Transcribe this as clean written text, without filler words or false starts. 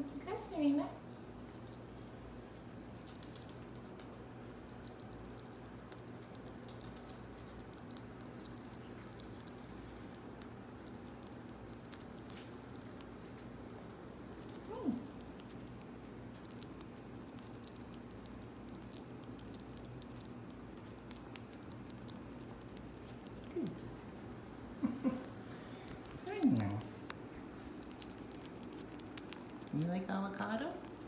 Kaçırayım ben. You like avocado?